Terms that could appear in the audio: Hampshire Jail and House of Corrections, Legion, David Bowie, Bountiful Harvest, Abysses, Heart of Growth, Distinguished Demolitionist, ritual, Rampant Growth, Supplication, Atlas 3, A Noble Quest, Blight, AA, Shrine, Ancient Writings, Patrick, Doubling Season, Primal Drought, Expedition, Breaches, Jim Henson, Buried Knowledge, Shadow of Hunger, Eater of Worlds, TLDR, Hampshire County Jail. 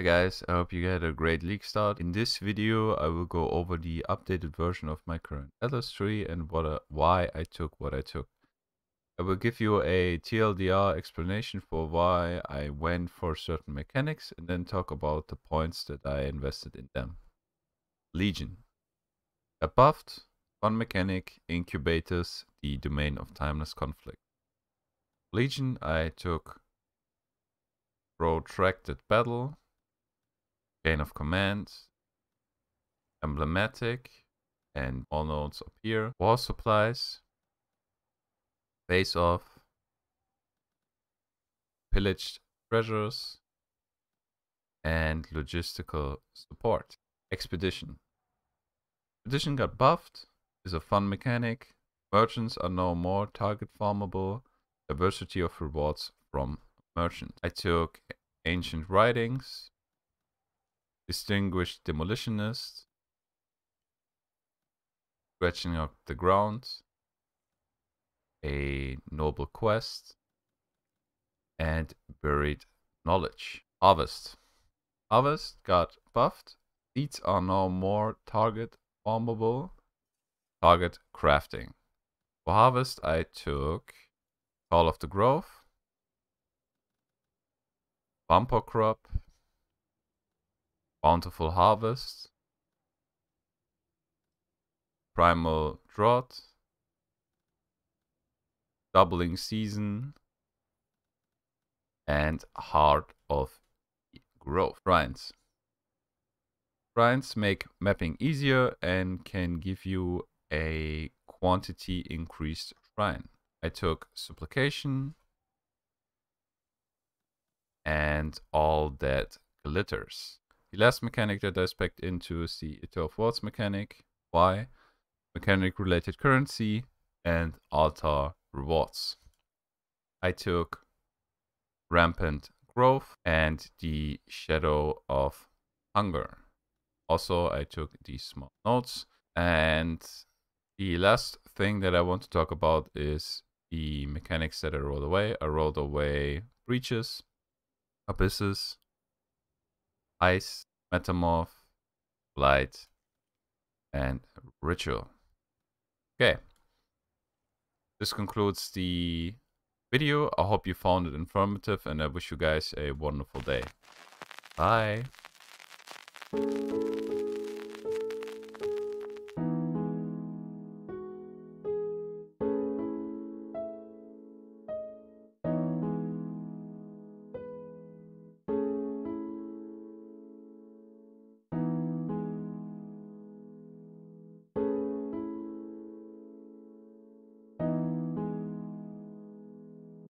Hey guys, I hope you had a great league start. In this video I will go over the updated version of my current Atlas 3 and why I took what I took. I will give you a TLDR explanation for why I went for certain mechanics and then talk about the points that I invested in them. Legion. I buffed one mechanic, Incubators, the Domain of Timeless Conflict. Legion I took Protracted Battle, Chain of Command, Emblematic, and all nodes up here, War Supplies, Face Off, Pillaged Treasures, and Logistical Support. Expedition. Expedition got buffed, is a fun mechanic. Merchants are no more target farmable, diversity of rewards from merchant. I took Ancient Writings, Distinguished Demolitionist, Scratching Up the Ground, A Noble Quest, and Buried Knowledge. Harvest. Harvest got buffed. Seeds are now more target farmable. Target crafting. For Harvest I took Call of the Grove, Bumper Crop, Bountiful Harvest, Primal Drought, Doubling Season, and Heart of Growth. Grinds. Grinds make mapping easier and can give you a quantity increased shrine. I took Supplication and All That Glitters. The last mechanic that I specced into is the Eater of Worlds mechanic. Why? Mechanic related currency and altar rewards. I took Rampant Growth and the Shadow of Hunger. Also, I took these small notes. And the last thing that I want to talk about is the mechanics that I rolled away. I rolled away Breaches, Abysses, Ice, Metamorph, Blight, and Ritual. Okay, this concludes the video. I hope you found it informative and I wish you guys a wonderful day. Bye.